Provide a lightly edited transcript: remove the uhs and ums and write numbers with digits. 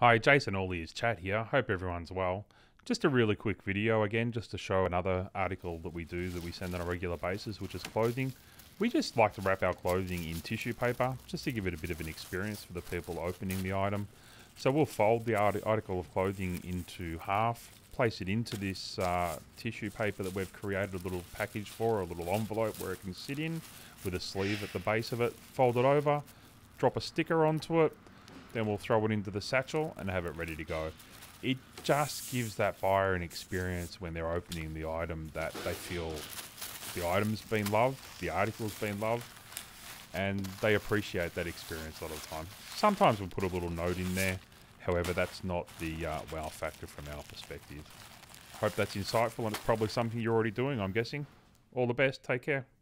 Hi, Jason Orley is Chat here. Hope everyone's well. Just a really quick video again, just to show another article that we do that we send on a regular basis, which is clothing. We just like to wrap our clothing in tissue paper, just to give it a bit of an experience for the people opening the item. So we'll fold the article of clothing into half, place it into this tissue paper that we've created a little package for, a little envelope where it can sit in, with a sleeve at the base of it, fold it over, drop a sticker onto it, then we'll throw it into the satchel and have it ready to go. It just gives that buyer an experience when they're opening the item that they feel the item's been loved, the article's been loved, and they appreciate that experience a lot of the time. Sometimes we'll put a little note in there, however, that's not the wow factor from our perspective. Hope that's insightful, and it's probably something you're already doing, I'm guessing. All the best, take care.